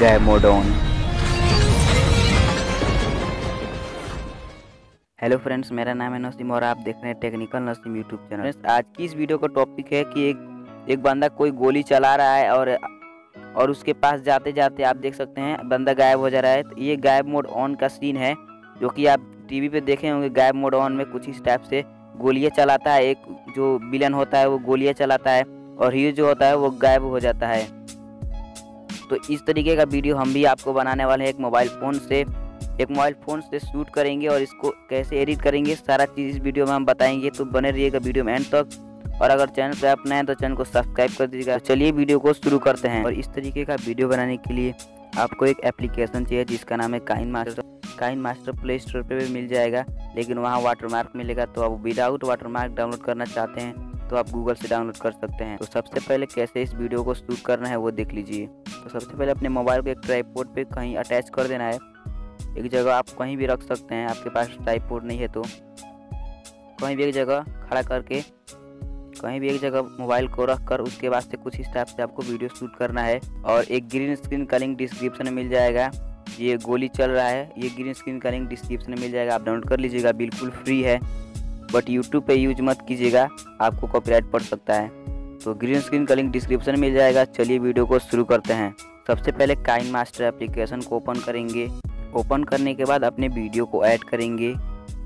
गायब mode on. Hello friends, मेरा नाम है नसीम और आप देख रहे हैं technical Naseem YouTube channel. Friends, आज की इस वीडियो का टॉपिक है कि एक बंदा कोई गोली चला रहा है और उसके पास जाते जाते आप देख सकते हैं बंदा गायब हो जा रहा है। तो ये गायब मोड ऑन का सीन है, जो कि आप टीवी पे देखे होंगे। गायब मोड ऑन में कुछ इस टाइप से गोलियाँ चलाता है, एक जो विलन होता है वो गोलियाँ चलाता है और हीरो जो होता है वो गायब हो जाता है। तो इस तरीके का वीडियो हम भी आपको बनाने वाले हैं। एक मोबाइल फ़ोन से शूट करेंगे और इसको कैसे एडिट करेंगे सारा चीज़ इस वीडियो में हम बताएंगे। तो बने रहिएगा वीडियो में एंड तक, और अगर चैनल पर आप नए हैं तो चैनल को सब्सक्राइब कर दीजिएगा। तो चलिए वीडियो को शुरू करते हैं। और इस तरीके का वीडियो बनाने के लिए आपको एक एप्लीकेशन चाहिए जिसका नाम है काइनमास्टर। काइनमास्टर प्ले स्टोर पर भी मिल जाएगा, लेकिन वहाँ वाटरमार्क मिलेगा। तो आप विदाउट वाटरमार्क डाउनलोड करना चाहते हैं तो आप गूगल से डाउनलोड कर सकते हैं। तो सबसे पहले कैसे इस वीडियो को शूट करना है वो देख लीजिए। तो सबसे पहले अपने मोबाइल को एक ट्राइपॉड पे कहीं अटैच कर देना है। एक जगह आप कहीं भी रख सकते हैं, आपके पास ट्राइपॉड नहीं है तो कहीं भी एक जगह खड़ा करके कहीं भी एक जगह मोबाइल को रख कर उसके बाद से कुछ इस टाइप से आपको वीडियो शूट करना है। और एक ग्रीन स्क्रीन का लिंक डिस्क्रिप्शन में मिल जाएगा। ये गोली चल रहा है, ये ग्रीन स्क्रीन का लिंक डिस्क्रिप्शन में मिल जाएगा, आप डाउनलोड कर लीजिएगा। बिल्कुल फ्री है, बट यूट्यूब पे यूज मत कीजिएगा, आपको कॉपीराइट पड़ सकता है। तो ग्रीन स्क्रीन का लिंक डिस्क्रिप्शन में मिल जाएगा। चलिए वीडियो को शुरू करते हैं। सबसे पहले काइनमास्टर एप्लीकेशन को ओपन करेंगे। ओपन करने के बाद अपने वीडियो को ऐड करेंगे।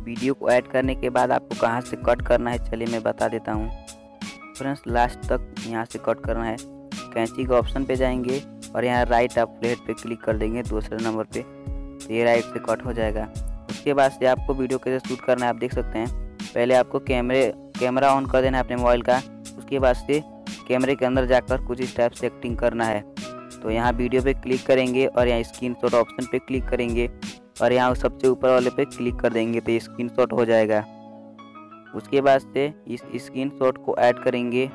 वीडियो को ऐड करने के बाद आपको कहाँ से कट करना है चलिए मैं बता देता हूँ। फ्रेंड्स, लास्ट तक यहाँ से कट करना है। कैंची का ऑप्शन पे जाएंगे और यहाँ राइट आप प्लेट पे क्लिक कर देंगे दूसरे नंबर पे, तो ये राइट से कट हो जाएगा। उसके बाद से आपको वीडियो कैसे शूट करना है आप देख सकते हैं। पहले आपको कैमरा ऑन कर देना है अपने मोबाइल का। उसके बाद से कैमरे के अंदर जाकर कुछ इस टाइप से एक्टिंग करना है। तो यहाँ वीडियो पे क्लिक करेंगे और यहाँ स्क्रीनशॉट ऑप्शन पे क्लिक करेंगे और यहाँ सबसे ऊपर वाले पे क्लिक कर देंगे तो स्क्रीनशॉट हो जाएगा। उसके बाद से इस स्क्रीनशॉट को ऐड करेंगे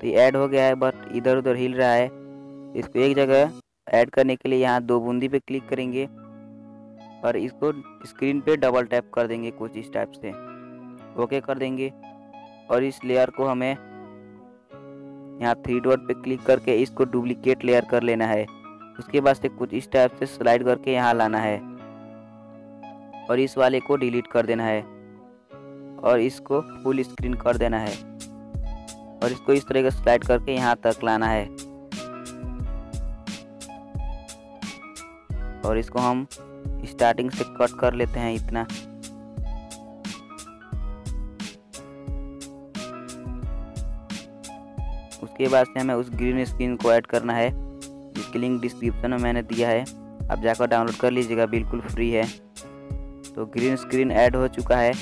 तो ऐड हो गया है, बट इधर उधर हिल रहा है। इसको एक जगह ऐड करने के लिए यहाँ दो बूंदी पे क्लिक करेंगे और इसको स्क्रीन पे डबल टैप कर देंगे कुछ इस टाइप से, ओके कर देंगे। और इस लेयर को हमें यहाँ थ्री डॉट पे क्लिक करके इसको डुप्लीकेट लेयर कर लेना है। उसके बाद से कुछ इस टाइप से स्लाइड करके यहाँ लाना है और इस वाले को डिलीट कर देना है और इसको फुल स्क्रीन कर देना है और इसको इस तरह का स्लाइड करके यहाँ तक लाना है और इसको हम स्टार्टिंग से कट कर लेते हैं इतना। उसके बाद से हमें उस ग्रीन स्क्रीन को ऐड करना है जिसकी लिंक डिस्क्रिप्शन में मैंने दिया है, आप जाकर डाउनलोड कर लीजिएगा, बिल्कुल फ्री है। तो ग्रीन स्क्रीन ऐड हो चुका है।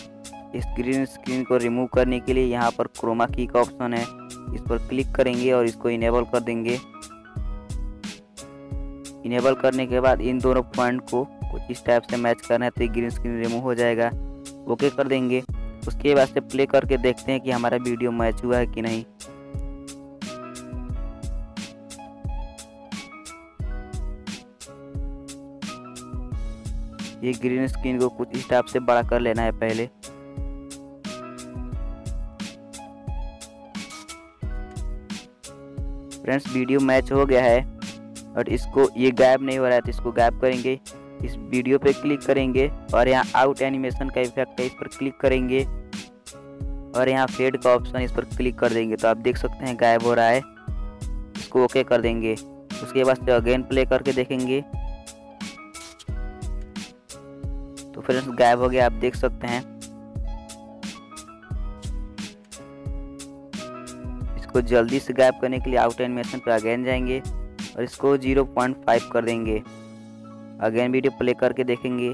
इस ग्रीन स्क्रीन को रिमूव करने के लिए यहाँ पर क्रोमा की का ऑप्शन है, इस पर क्लिक करेंगे और इसको इनेबल कर देंगे। इनेबल करने के बाद इन दोनों पॉइंट को कुछ इस टाइप से मैच करना है तो ग्रीन स्क्रीन रिमूव हो जाएगा, ओके कर देंगे। उसके बाद से प्ले करके देखते हैं कि हमारा वीडियो मैच हुआ है कि नहीं। ये ग्रीन स्क्रीन को कुछ इस टाइप से बड़ा कर लेना है पहले। फ्रेंड्स, वीडियो मैच हो गया है और इसको ये गायब नहीं हो रहा है तो इसको गायब करेंगे। इस वीडियो पे क्लिक करेंगे और यहाँ आउट एनिमेशन का इफेक्ट है, इस पर क्लिक करेंगे और यहाँ फेड का ऑप्शन, इस पर क्लिक कर देंगे तो आप देख सकते हैं गायब हो रहा है। इसको ओके कर देंगे। उसके बाद से अगेन प्ले करके देखेंगे तो फ्रेंड्स गायब हो गया, आप देख सकते हैं। इसको जल्दी से गायब करने के लिए आउट एनिमेशन पर अगेन जाएंगे और इसको 0.5 कर देंगे। अगेन वीडियो प्ले करके देखेंगे।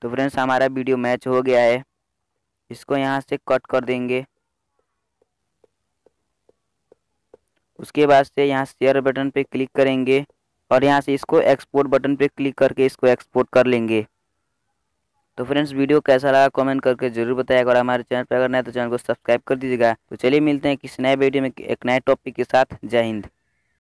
तो फ्रेंड्स हमारा वीडियो मैच हो गया है। इसको यहाँ से कट कर देंगे। उसके बाद से यहाँ शेयर बटन पे क्लिक करेंगे और यहाँ से इसको एक्सपोर्ट बटन पे क्लिक करके इसको एक्सपोर्ट कर लेंगे। तो फ्रेंड्स वीडियो कैसा लगा कमेंट करके जरूर बताइएगा और हमारे चैनल पर अगर नए तो चैनल को सब्सक्राइब कर दीजिएगा। तो चलिए मिलते हैं किसी नए वीडियो में एक नए टॉपिक के साथ। जय हिंद।